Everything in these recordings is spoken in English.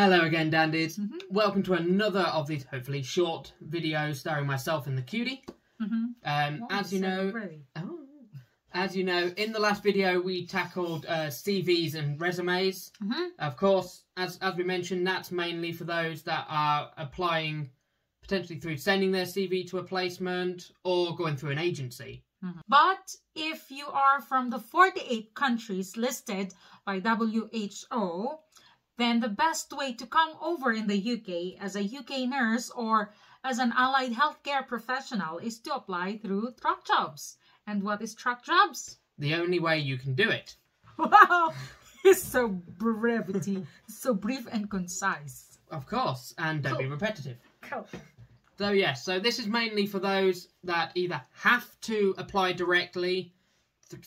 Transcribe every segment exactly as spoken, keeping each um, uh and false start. Hello again, Dandies. Mm-hmm. Welcome to another of these hopefully short videos starring myself in the Q D I S. Mm-hmm. um, as you know, oh, as you know, in the last video we tackled uh, C Vs and resumes. Mm-hmm. Of course, as as we mentioned, that's mainly for those that are applying potentially through sending their C V to a placement or going through an agency. Mm-hmm. But if you are from the forty-eight countries listed by W H O, then the best way to come over in the U K as a U K nurse or as an allied healthcare professional is to apply through TRAC Jobs. And what is TRAC Jobs? The only way you can do it. Wow! It's so brevity, so brief and concise. Of course, and don't cool. be repetitive. Cool. So yes, so this is mainly for those that either have to apply directly,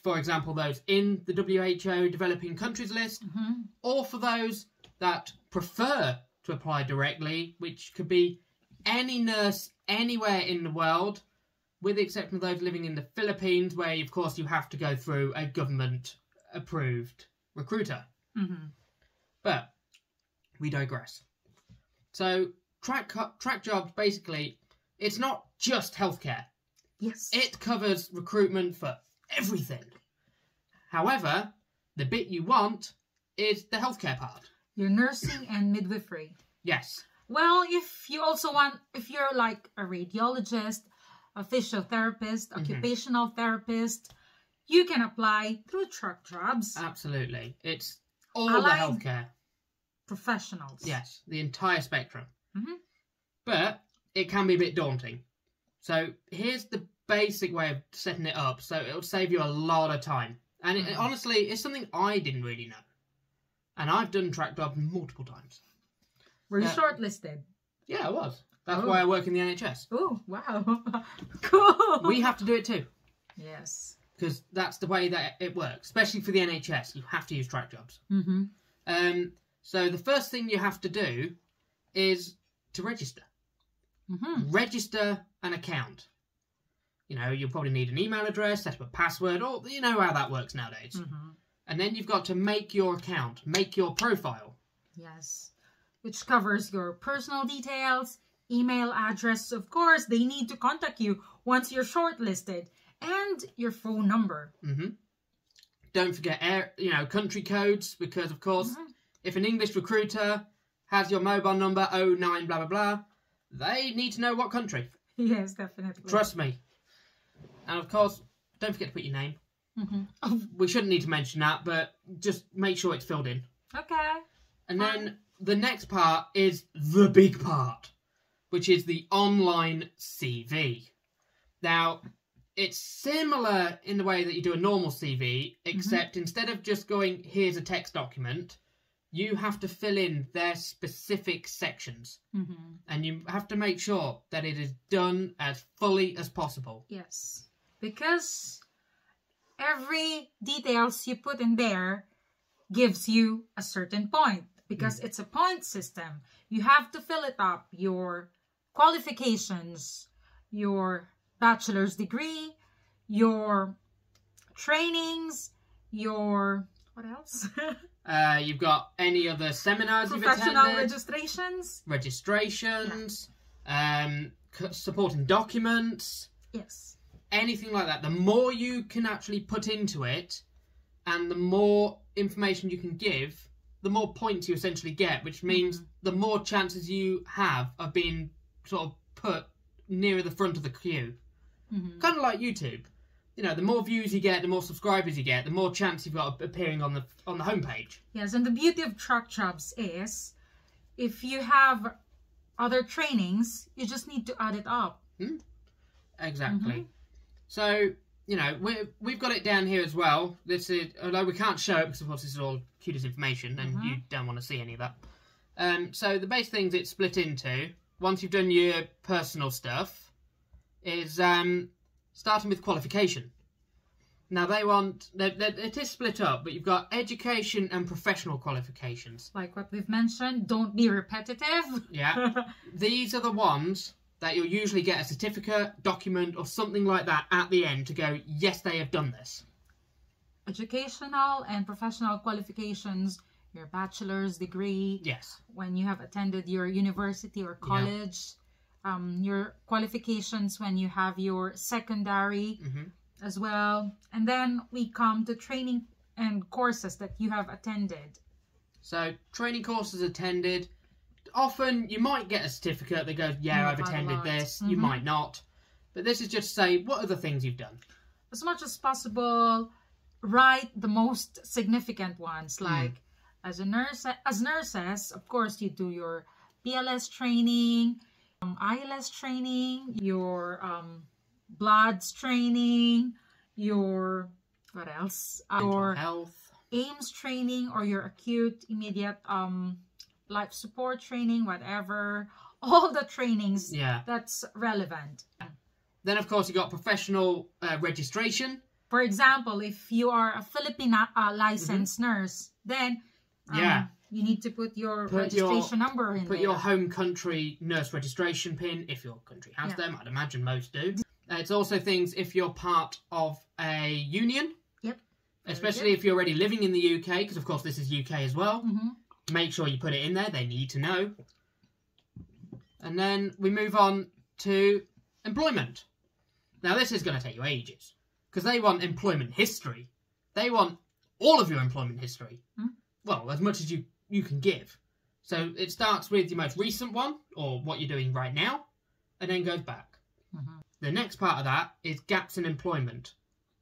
for example, those in the W H O developing countries list, mm-hmm. or for those that prefer to apply directly, which could be any nurse anywhere in the world, with the exception of those living in the Philippines, where, of course, you have to go through a government-approved recruiter. Mm-hmm. But we digress. So TRAC, TRAC Jobs, basically, it's not just healthcare. Yes. It covers recruitment for everything. However, the bit you want is the healthcare part. Your nursing and midwifery. Yes. Well, if you also want, if you're like a radiologist, a physiotherapist, mm-hmm. occupational therapist, you can apply through TRAC Jobs. Absolutely. It's all allied the healthcare professionals. Yes, the entire spectrum. Mm-hmm. But it can be a bit daunting. So here's the basic way of setting it up. So it'll save you a lot of time. And it, mm-hmm. honestly, it's something I didn't really know. And I've done TRAC Jobs multiple times. Were you uh, shortlisted? Yeah, I was. That's oh. why I work in the N H S. Oh, wow. Cool. We have to do it too. Yes. Because that's the way that it works. Especially for the N H S, you have to use TRAC Jobs. Mm-hmm. Um, so the first thing you have to do is to register. Mm-hmm. Register an account. You know, you'll probably need an email address, set up a password, or you know how that works nowadays. Mm-hmm. And then you've got to make your account, make your profile. Yes, which covers your personal details, email address. Of course, they need to contact you once you're shortlisted, and your phone number. Mm-hmm. Don't forget, air, you know, country codes, because of course, mm-hmm. if an English recruiter has your mobile number oh nine blah blah blah, they need to know what country. Yes, definitely. Trust me. And of course, don't forget to put your name. Mm-hmm. We shouldn't need to mention that, but just make sure it's filled in. Okay. And um, then the next part is the big part, which is the online C V. Now, it's similar in the way that you do a normal C V, except mm-hmm. instead of just going, here's a text document, you have to fill in their specific sections. Mm-hmm. And you have to make sure that it is done as fully as possible. Yes, because every details you put in there gives you a certain point, because mm. it's a point system. You have to fill it up, your qualifications, your bachelor's degree, your trainings, your what else? uh, you've got any other seminars you've attended? Professional registrations. Registrations, yeah. um, supporting documents. Yes. Anything like that. The more you can actually put into it, and the more information you can give, the more points you essentially get, which means mm-hmm. the more chances you have of being sort of put nearer the front of the queue. Mm-hmm. Kind of like YouTube. You know, the more views you get, the more subscribers you get, the more chance you've got of appearing on the on the homepage. Yes, and the beauty of TRAC Jobs is, if you have other trainings, you just need to add it up. Mm-hmm. Exactly. Mm-hmm. So, you know, we're, we've got it down here as well. This is, although we can't show it because, of course, this is all Q D I S information and mm-hmm. you don't want to see any of that. Um, so the base things it's split into, once you've done your personal stuff, is um, starting with qualification. Now, they want, they're, they're, it is split up, but you've got education and professional qualifications. Like what we've mentioned, don't be repetitive. Yeah. These are the ones that you'll usually get a certificate, document, or something like that at the end to go, yes, they have done this. Educational and professional qualifications your bachelor's degree, yes, when you have attended your university or college, yeah. um, your qualifications when you have your secondary mm-hmm. as well. And then we come to training and courses that you have attended. So training courses attended, often you might get a certificate that goes, yeah, I've attended this, mm-hmm. you might not. But this is just to say, what are the things you've done? As much as possible, write the most significant ones. Like mm. as a nurse, as nurses, of course, you do your B L S training, um, A L S training, your um, bloods training, your, what else? Uh, your health. A I M S training, or your acute immediate um, life support training, whatever. All the trainings yeah. that's relevant. Yeah. Then, of course, you got professional uh, registration. For example, if you are a Filipina uh, licensed mm-hmm. nurse, then um, yeah. you need to put your put registration your, number in Put there. your home country nurse registration pin, if your country has yeah. them. I'd imagine most do. Uh, it's also things if you're part of a union. Yep. Very especially good. If you're already living in the U K, because, of course, this is U K as well. Mm-hmm. Make sure you put it in there. They need to know. And then we move on to employment. Now, this is going to take you ages, because they want employment history. They want all of your employment history. Hmm? Well, as much as you, you can give. So it starts with your most recent one, or what you're doing right now, and then goes back. Mm-hmm. The next part of that is gaps in employment.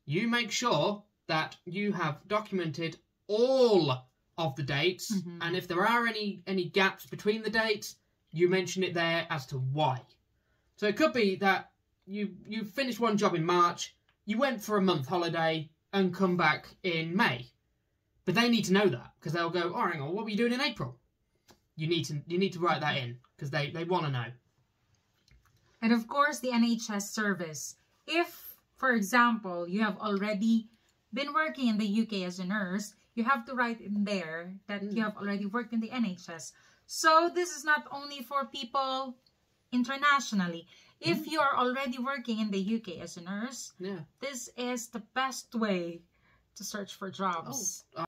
You make sure that you have documented all of the dates, mm-hmm. and if there are any, any gaps between the dates, you mention it there as to why. So it could be that you, you finished one job in March, you went for a month holiday and come back in May. But they need to know that, because they'll go, oh, hang on, what were you doing in April? You need to, you need to write that in, because they, they want to know. And of course, the N H S service. If, for example, you have already been working in the U K as a nurse, you have to write in there that mm. you have already worked in the N H S. So this is not only for people internationally. If you are already working in the U K as a nurse, yeah. this is the best way to search for jobs. Oh.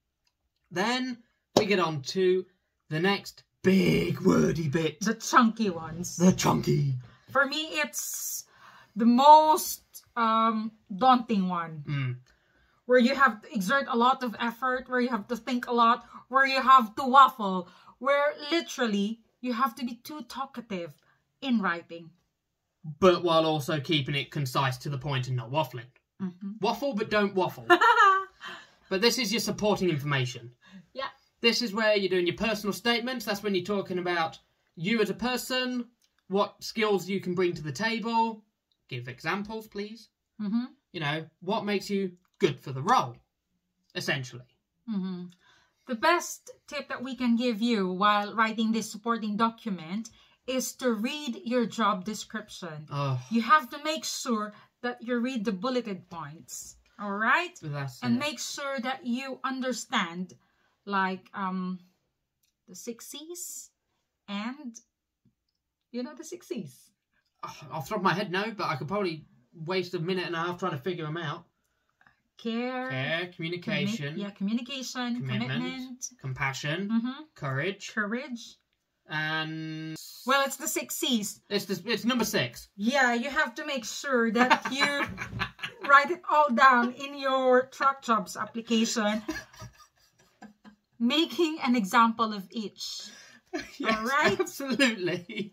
Then we get on to the next big wordy bit. The chunky ones. The chunky. For me, it's the most um, daunting one. Mm. Where you have to exert a lot of effort, where you have to think a lot, where you have to waffle, where literally you have to be too talkative in writing. But while also keeping it concise to the point and not waffling. Mm-hmm. Waffle, but don't waffle. But this is your supporting information. Yeah. This is where you're doing your personal statements. That's when you're talking about you as a person, what skills you can bring to the table. Give examples, please. Mm-hmm. You know, what makes you good for the role, essentially. Mm-hmm. The best tip that we can give you while writing this supporting document is to read your job description. Oh. You have to make sure that you read the bulleted points, all right? That's and it. Make sure that you understand, like, um, the six C's and, you know, the six C's. Oh, off the top of my head, no, but I could probably waste a minute and a half trying to figure them out. Care. Care, communication. Commi yeah, communication, commitment. commitment compassion. Mm-hmm. Courage. Courage. And... well, it's the six C's. It's the, it's number six. Yeah, you have to make sure that you write it all down in your TRAC Jobs application, making an example of each. Yes, all right, absolutely.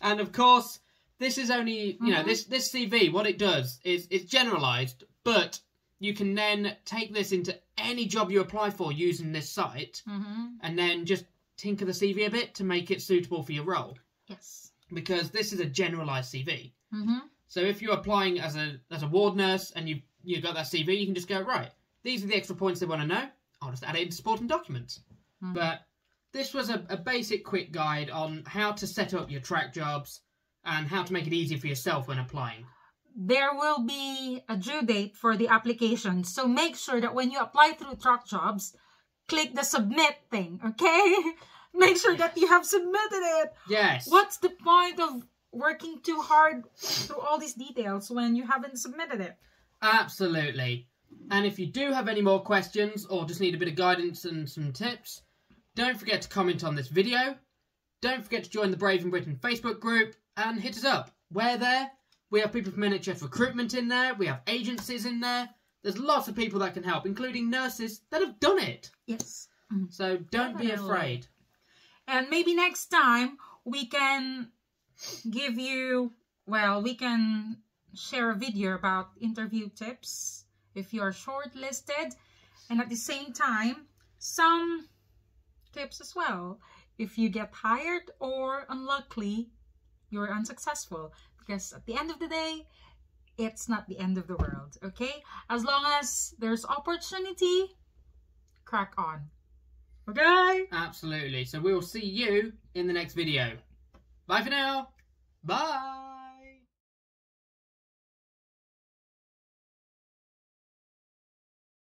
And of course, this is only you mm-hmm. know this this C V. What it does is it's generalized, but you can then take this into any job you apply for using this site, mm-hmm. and then just tinker the C V a bit to make it suitable for your role. Yes. Because this is a generalised C V. Mm-hmm. So if you're applying as a as a ward nurse and you you've got that C V, you can just go, right, these are the extra points they want to know. I'll just add it into supporting documents. Mm-hmm. But this was a, a basic quick guide on how to set up your TRAC Jobs and how to make it easy for yourself when applying. There will be a due date for the application. So make sure that when you apply through TRAC Jobs, click the submit thing, okay? Make sure yes. that you have submitted it. Yes. What's the point of working too hard through all these details when you haven't submitted it? Absolutely. And if you do have any more questions or just need a bit of guidance and some tips, Don't forget to comment on this video. Don't forget to join the Brave in Britain Facebook group and hit us up. We're there. We have people from N H S recruitment in there. We have agencies in there. There's lots of people that can help, including nurses that have done it. Yes. So don't be afraid. And maybe next time we can give you, well, we can share a video about interview tips if you are shortlisted. And at the same time, some tips as well if you get hired or unluckily you're unsuccessful. Because at the end of the day, it's not the end of the world, okay? As long as there's opportunity, crack on. Okay? Absolutely. So we will see you in the next video. Bye for now. Bye.